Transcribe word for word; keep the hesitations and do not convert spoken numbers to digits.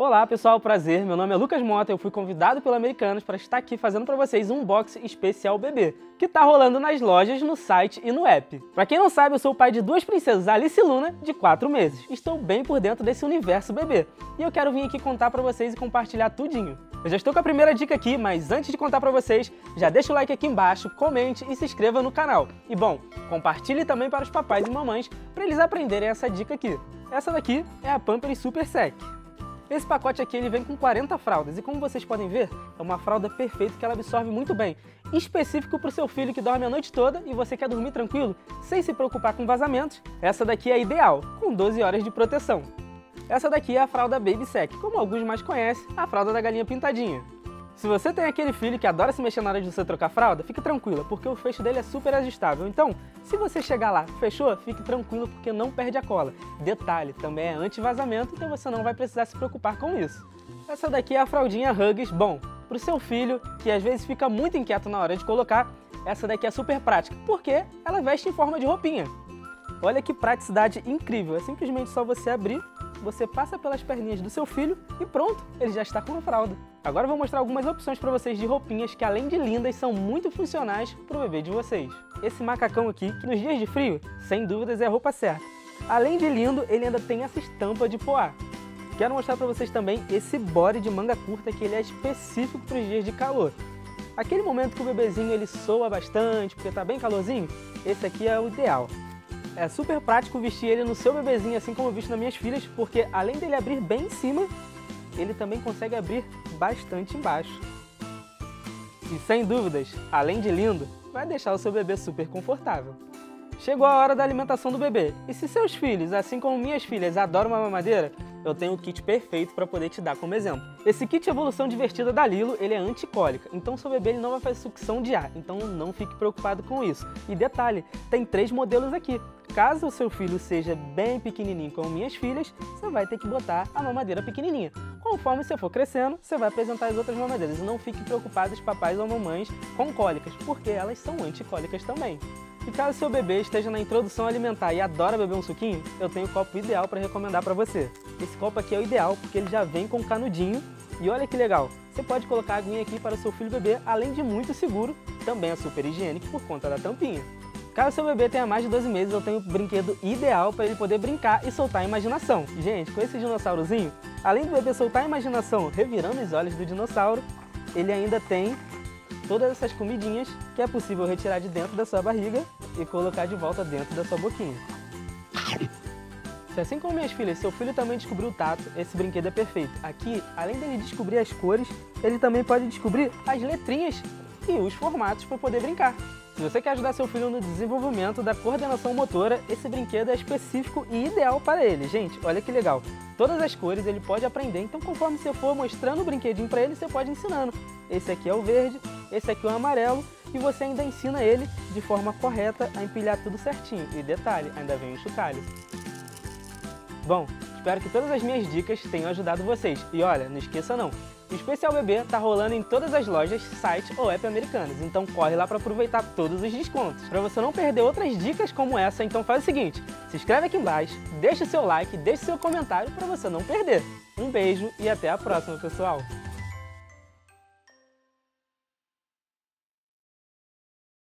Olá pessoal, prazer, meu nome é Lucas Motta, eu fui convidado pela Americanas para estar aqui fazendo para vocês um unboxing especial bebê, que tá rolando nas lojas, no site e no app. Para quem não sabe, eu sou o pai de duas princesas, Alice e Luna, de quatro meses. Estou bem por dentro desse universo bebê, e eu quero vir aqui contar para vocês e compartilhar tudinho. Eu já estou com a primeira dica aqui, mas antes de contar para vocês, já deixa o like aqui embaixo, comente e se inscreva no canal. E bom, compartilhe também para os papais e mamães, para eles aprenderem essa dica aqui. Essa daqui é a Pampers Super Sec. Esse pacote aqui ele vem com quarenta fraldas e como vocês podem ver, é uma fralda perfeita que ela absorve muito bem, específico para o seu filho que dorme a noite toda e você quer dormir tranquilo, sem se preocupar com vazamentos, essa daqui é ideal, com doze horas de proteção. Essa daqui é a fralda Baby Sec, como alguns mais conhecem, a fralda da galinha pintadinha. Se você tem aquele filho que adora se mexer na hora de você trocar a fralda, fique tranquila, porque o fecho dele é super ajustável. Então, se você chegar lá, fechou, fique tranquilo porque não perde a cola. Detalhe, também é anti-vazamento, então você não vai precisar se preocupar com isso. Essa daqui é a fraldinha Huggies, bom, para o seu filho, que às vezes fica muito inquieto na hora de colocar, essa daqui é super prática, porque ela veste em forma de roupinha. Olha que praticidade incrível, é simplesmente só você abrir, você passa pelas perninhas do seu filho e pronto, ele já está com a fralda. Agora eu vou mostrar algumas opções para vocês de roupinhas que além de lindas, são muito funcionais para o bebê de vocês. Esse macacão aqui, que nos dias de frio, sem dúvidas é a roupa certa. Além de lindo, ele ainda tem essa estampa de poá. Quero mostrar para vocês também esse body de manga curta, que ele é específico para os dias de calor. Aquele momento que o bebezinho ele soa bastante, porque está bem calorzinho, esse aqui é o ideal. É super prático vestir ele no seu bebezinho, assim como eu visto nas minhas filhas, porque além dele abrir bem em cima, ele também consegue abrir bastante embaixo. E sem dúvidas, além de lindo, vai deixar o seu bebê super confortável. Chegou a hora da alimentação do bebê, e se seus filhos, assim como minhas filhas, adoram uma mamadeira, eu tenho o kit perfeito para poder te dar como exemplo. Esse kit Evolução Divertida da Lilo, ele é anticólica, então seu bebê ele não vai fazer sucção de ar, então não fique preocupado com isso. E detalhe, tem três modelos aqui. Caso o seu filho seja bem pequenininho como minhas filhas, você vai ter que botar a mamadeira pequenininha. Conforme você for crescendo, você vai apresentar as outras mamadeiras. E não fique preocupados, papais ou mamães, com cólicas, porque elas são anticólicas também. E caso seu bebê esteja na introdução alimentar e adora beber um suquinho, eu tenho o copo ideal para recomendar para você. Esse copo aqui é o ideal porque ele já vem com canudinho. E olha que legal, você pode colocar a aguinha aqui para o seu filho beber, além de muito seguro, também é super higiênico por conta da tampinha. Caso seu bebê tenha mais de doze meses, eu tenho o brinquedo ideal para ele poder brincar e soltar a imaginação. Gente, com esse dinossaurozinho, além do bebê soltar a imaginação revirando os olhos do dinossauro, ele ainda tem todas essas comidinhas que é possível retirar de dentro da sua barriga e colocar de volta dentro da sua boquinha. Se assim como minhas filhas, seu filho também descobriu o tato, esse brinquedo é perfeito. Aqui, além dele descobrir as cores, ele também pode descobrir as letrinhas e os formatos para poder brincar. Se você quer ajudar seu filho no desenvolvimento da coordenação motora, esse brinquedo é específico e ideal para ele. Gente, olha que legal. Todas as cores ele pode aprender, então conforme você for mostrando o brinquedinho para ele, você pode ensinando. Esse aqui é o verde, esse aqui é o amarelo e você ainda ensina ele de forma correta a empilhar tudo certinho. E detalhe, ainda vem um chocalho. Bom, espero que todas as minhas dicas tenham ajudado vocês. E olha, não esqueça não. O Especial Bebê tá rolando em todas as lojas, site ou app Americanas, então corre lá para aproveitar todos os descontos. Para você não perder outras dicas como essa, então faz o seguinte, se inscreve aqui embaixo, deixa o seu like, deixa o seu comentário para você não perder. Um beijo e até a próxima, pessoal!